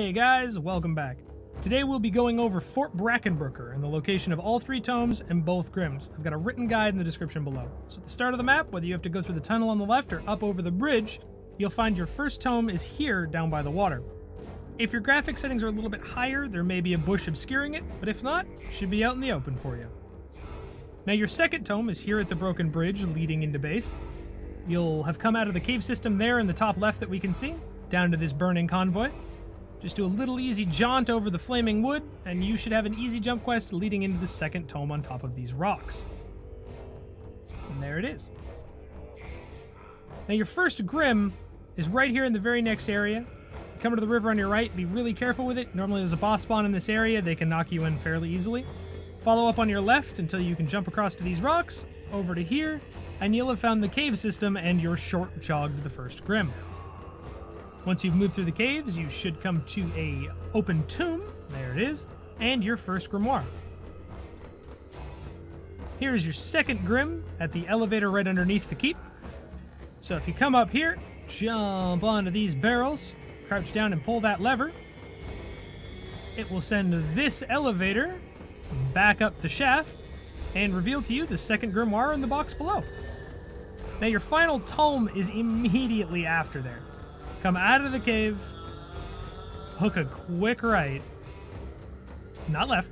Hey guys, welcome back. Today we'll be going over Fort Brachsenbrucke and the location of all three tomes and both Grimms. I've got a written guide in the description below. So at the start of the map, whether you have to go through the tunnel on the left or up over the bridge, you'll find your first tome is here down by the water. If your graphic settings are a little bit higher, there may be a bush obscuring it, but if not, it should be out in the open for you. Now your second tome is here at the broken bridge leading into base. You'll have come out of the cave system there in the top left that we can see, down to this burning convoy. Just do a little easy jaunt over the flaming wood, and you should have an easy jump quest leading into the second tome on top of these rocks. And there it is. Now your first Grimm is right here in the very next area. You come to the river on your right, be really careful with it. Normally there's a boss spawn in this area, they can knock you in fairly easily. Follow up on your left until you can jump across to these rocks, over to here, and you'll have found the cave system and you're short jogged the first Grimm. Once you've moved through the caves, you should come to an open tomb, there it is, and your first grimoire. Here is your second Grimm at the elevator right underneath the keep. So if you come up here, jump onto these barrels, crouch down and pull that lever. It will send this elevator back up the shaft and reveal to you the second grimoire in the box below. Now your final tome is immediately after there. Come out of the cave, hook a quick right, not left,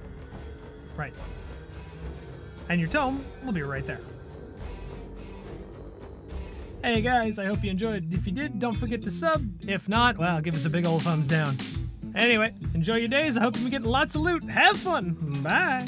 right, and your tome will be right there. Hey guys, I hope you enjoyed. If you did, don't forget to sub. If not, well, give us a big old thumbs down. Anyway, enjoy your days. I hope you've been getting lots of loot. Have fun. Bye.